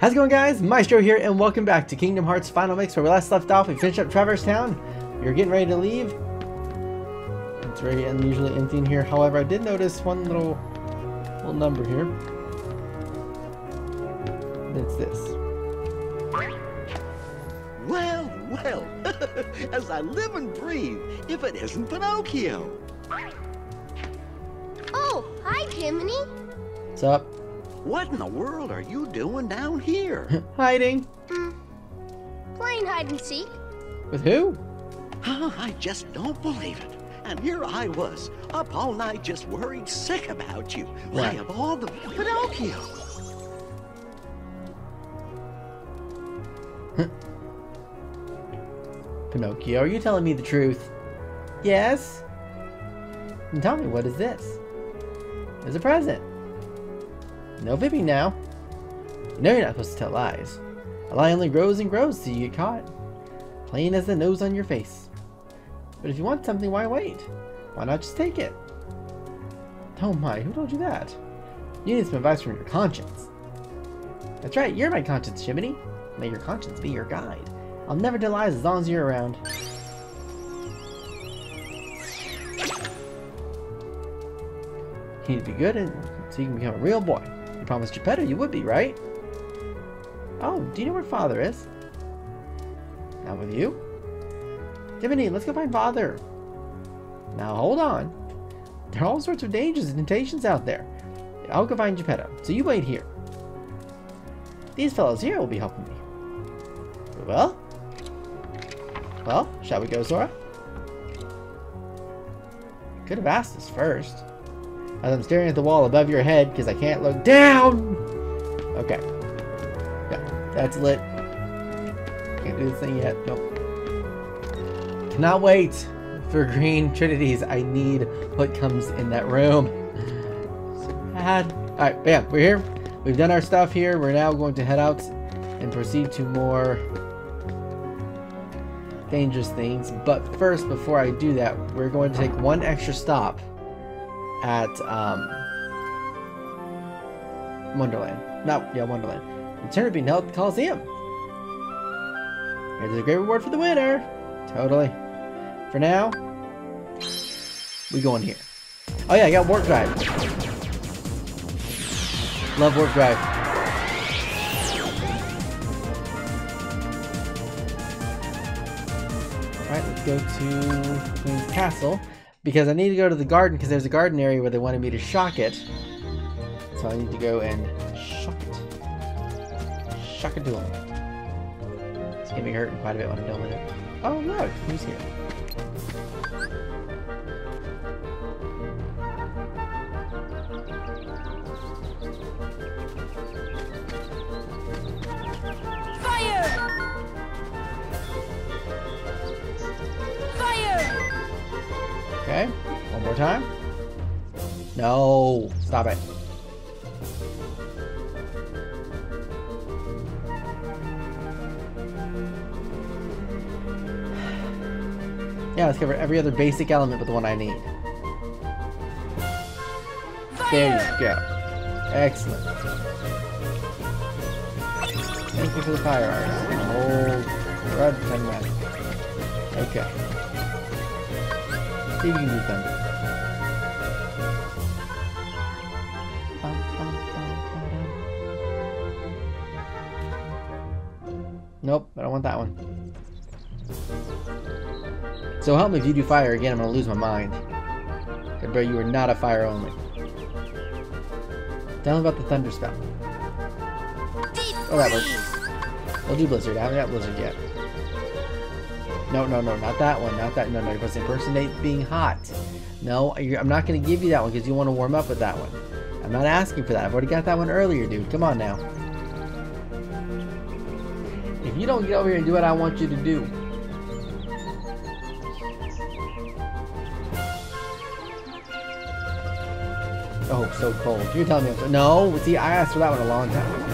How's it going, guys? Maestro here, and welcome back to Kingdom Hearts Final Mix, where we last left off. We finished up Traverse Town. You're getting ready to leave. It's very unusually empty in here. However, I did notice one little number here. It's this. Well, well. As I live and breathe, if it isn't Pinocchio. Oh, hi, Jiminy. What's up? What in the world are you doing down here? Hiding. Playing hide and seek. With who? Oh, I just don't believe it. And here I was, up all night just worried sick about you. Why of all the Pinocchio? Pinocchio, are you telling me the truth? Yes? And tell me, what is this? It's a present. No fibbing now. You know you're not supposed to tell lies. A lie only grows and grows till you get caught. Plain as the nose on your face. But if you want something, why wait? Why not just take it? Oh my, who told you that? You need some advice from your conscience. That's right, you're my conscience, Jiminy. May your conscience be your guide. I'll never tell lies as long as you're around. You need to be good and so you can become a real boy. You promised Geppetto you would be, right? Oh, do you know where Father is? Not with you? Jiminy, let's go find Father. Now hold on. There are all sorts of dangers and temptations out there. I'll go find Geppetto, so you wait here. These fellows here will be helping me. Well, shall we go, Sora? You could have asked us first. As I'm staring at the wall above your head because I can't look down. Okay. Yeah, that's lit. Can't do this thing yet. Nope. Cannot wait for green trinities. I need what comes in that room. So bad. Alright, bam. We're here. We've done our stuff here. We're now going to head out and proceed to more dangerous things. But first, before I do that, we're going to take one extra stop at Wonderland. Return to Kingdom Hearts Coliseum. There's a great reward for the winner. Totally. For now, we go in here. Oh yeah, I got Warp Drive. Love Warp Drive. All right, let's go to the castle. Because I need to go to the garden, because there's a garden area where they wanted me to shock it. So I need to go and shock it. Shock it to him. It's gonna be hurting quite a bit when I'm done with it. Oh look, who's here? Okay, one more time. No, stop it. Yeah, let's cover every other basic element but the one I need. There you go. Excellent. Thank you for the fire art. Oh, red and red. Okay. See if you can do thunder. Nope, I don't want that one. So help me if you do fire again, I'm gonna lose my mind. Hey bro, you are not a fire only. Tell me about the thunder spell. Oh, that works. We'll do blizzard. I haven't got blizzard yet. No, not that one, not that, no, you're supposed to impersonate being hot. No, I'm not going to give you that one because you want to warm up with that one. I'm not asking for that. I've already got that one earlier, dude. Come on now. If you don't get over here and do what I want you to do. Oh, so cold. You're telling me I'm so, no, see, I asked for that one a long time ago.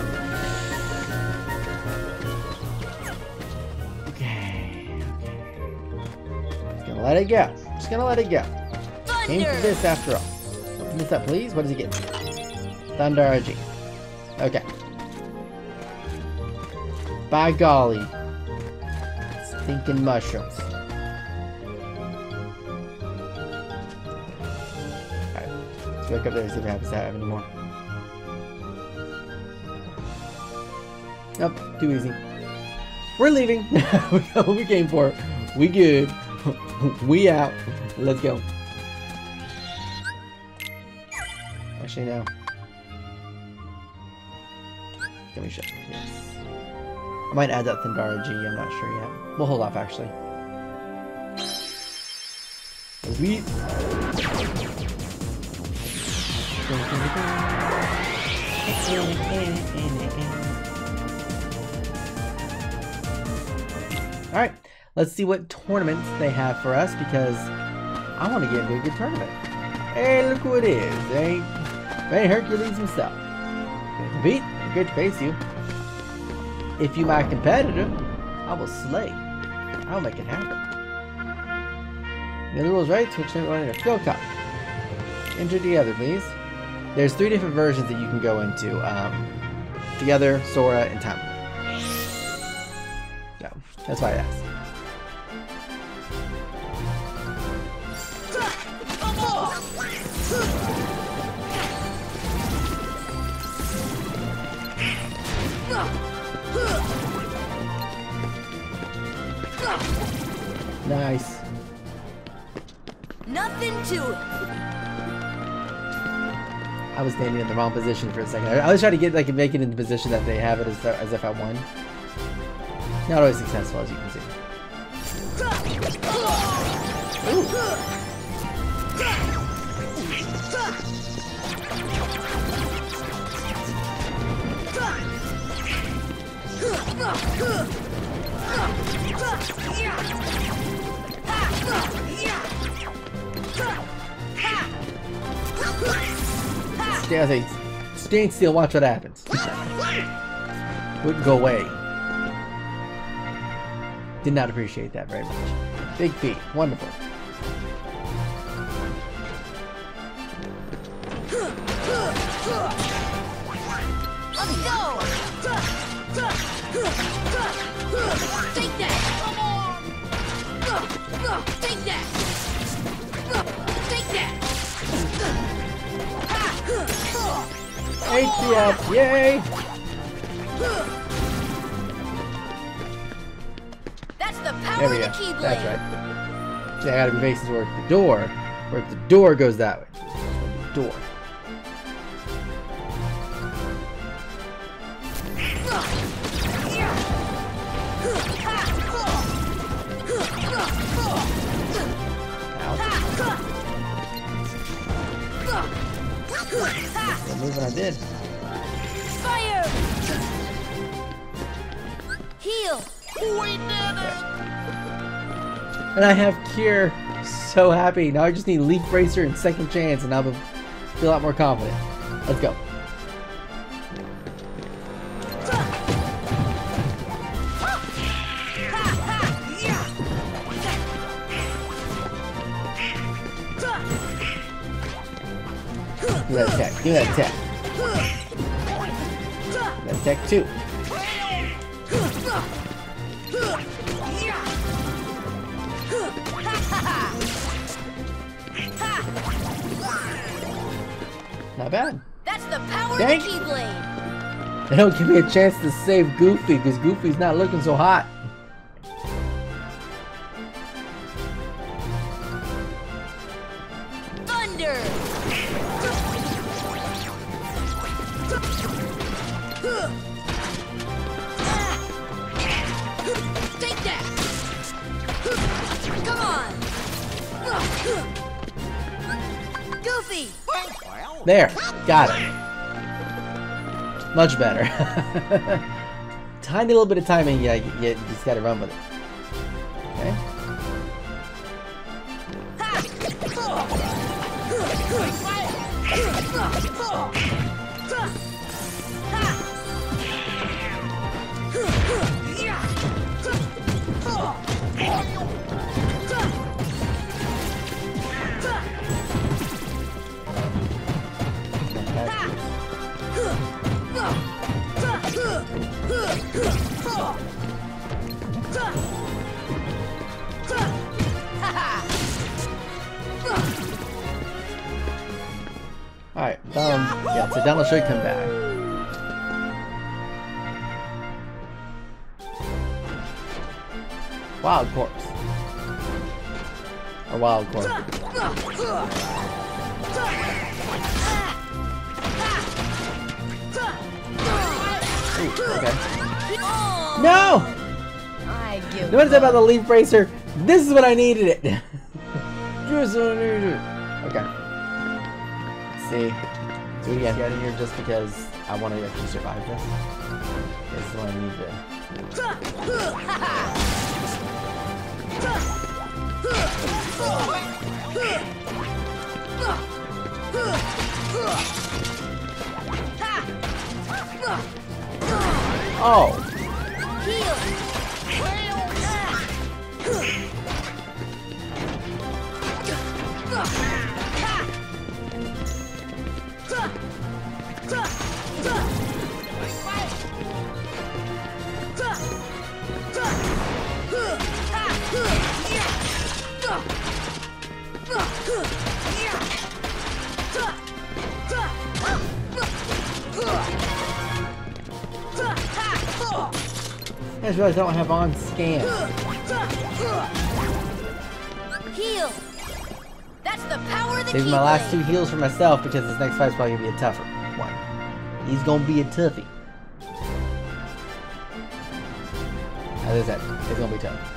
Let it go. Just gonna let it go. Thunder. Came for this after all. Open this up, please. What does it get? Thunder RG. Okay. By golly. Stinking mushrooms. Alright. Let's back up there and see what happens. I don't have any more. Nope. Too easy. We're leaving. We got what we came for. We good. We out. Let's go. Actually, no. Let me shut. Yes. I might add that Thundaga G. I'm not sure yet. We'll hold off, actually. Sweet. Alright, let's see what tournaments they have for us, because I want to get into a good tournament. Hey, look who it is. Ain't Hercules himself. Gonna compete. Good to face you. If you my competitor, I will slay. I'll make it happen. You know the rules, right? Switch and run in a go cop. Enter the other, please. There's 3 different versions that you can go into. Together, Sora, and Time. No, that's why I asked. Nice. Nothing to it. I was standing in the wrong position for a second. I was trying to get like make it in the position that they have it as if I won. Not always successful, as you can see. Stand still, watch what happens. Wouldn't go away. Did not appreciate that very much. Big feet, wonderful. Take that! Come on! Take that! Take that! ATF! Yay! That's the power of the Keyblade! That's right. See, I gotta be facing towards the door. Where if the door goes that way. The door. Move what I did. Fire! Heal! We did it! And I have Cure. So happy. Now I just need Leaf Bracer and Second Chance, and I'll feel a lot more confident. Let's go. Give that attack. Give that attack. Give that attack too. Not bad. That's the power of the Keyblade. They don't give me a chance to save Goofy because Goofy's not looking so hot. There, got it. Much better. Tiny little bit of timing, yeah, you just gotta run with it. Okay. Alright, Donald, yeah, so Donald should come back. Wild corpse. A wild corpse. Ooh, okay. No! Notice about the Leaf Bracer? This is what I needed it! Just what I needed it. Okay. See, do we get out of here just because I want to actually survive this? This is what I need to. Oh. I just realized I don't have on scan. Heal. That's the power of the Save my last two heals for myself because this next fight's probably gonna be a tougher one. He's gonna be a toughie. How is that? It's gonna be tough.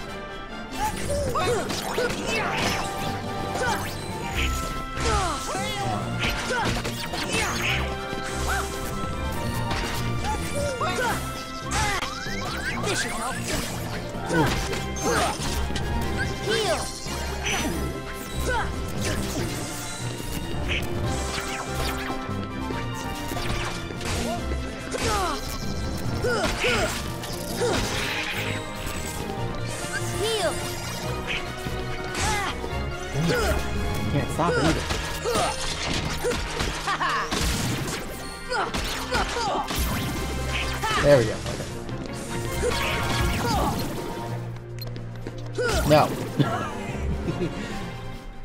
This should help. Heal. Heal. Can't stop it either. There we go. No.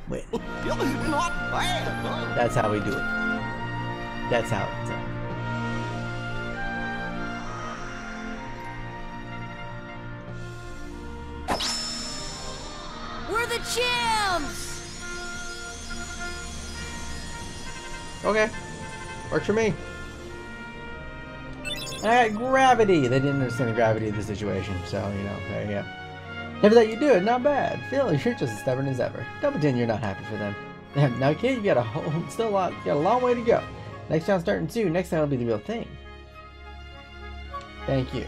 Wait. That's how we do it. That's how it's done. We're the champs. Okay. Works for me. I got gravity. They didn't understand the gravity of the situation, so you know, there you go. Never that you do it, not bad. Phil, you're just as stubborn as ever. Don't pretend you're not happy for them. Now, kid, you got a long way to go. Next time starting soon. Next time will be the real thing. Thank you.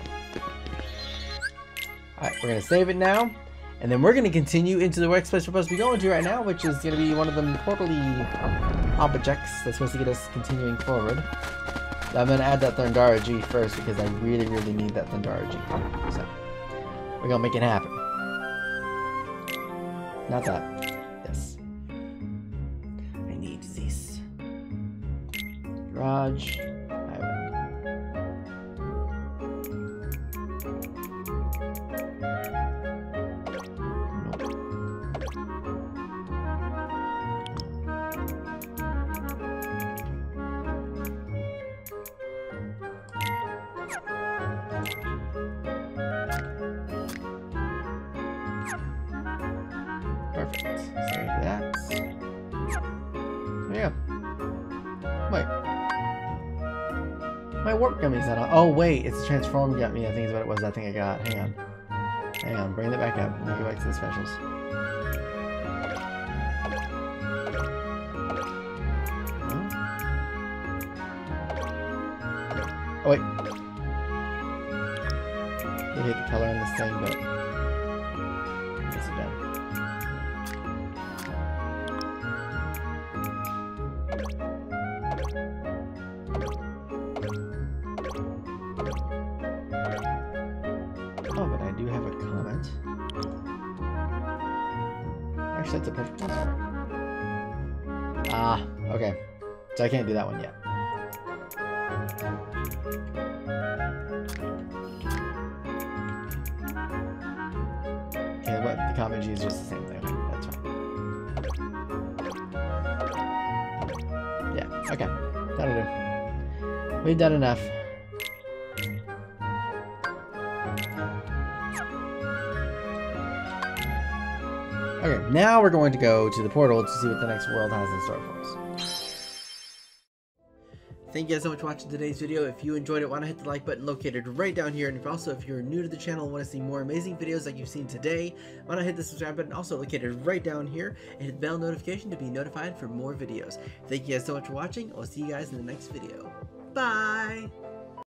All right, we're gonna save it now, and then we're gonna continue into the workspace we're supposed to be going to right now, which is gonna be one of the portally objects that's supposed to get us continuing forward. I'm going to add that Thundara G first because I really, really need that Thundara G. So, we're going to make it happen. Not that. Yes. I need this. Garage. Oh wait, it's transformed got me, I think is what it was I think I got. Hang on. Hang on, bring it back up. Let me go back to the specials. Oh wait. I hate the color on this thing, but I guess it does. So I can't do that one yet. Okay, what? The common G is just the same thing. That's fine. Yeah, okay. That'll do. We've done enough. Okay, now we're going to go to the portal to see what the next world has in store for us. Thank you guys so much for watching today's video. If you enjoyed it, want to hit the like button located right down here. And if also, if you're new to the channel and want to see more amazing videos like you've seen today, want to hit the subscribe button also located right down here. And hit the bell notification to be notified for more videos. Thank you guys so much for watching. I'll see you guys in the next video. Bye!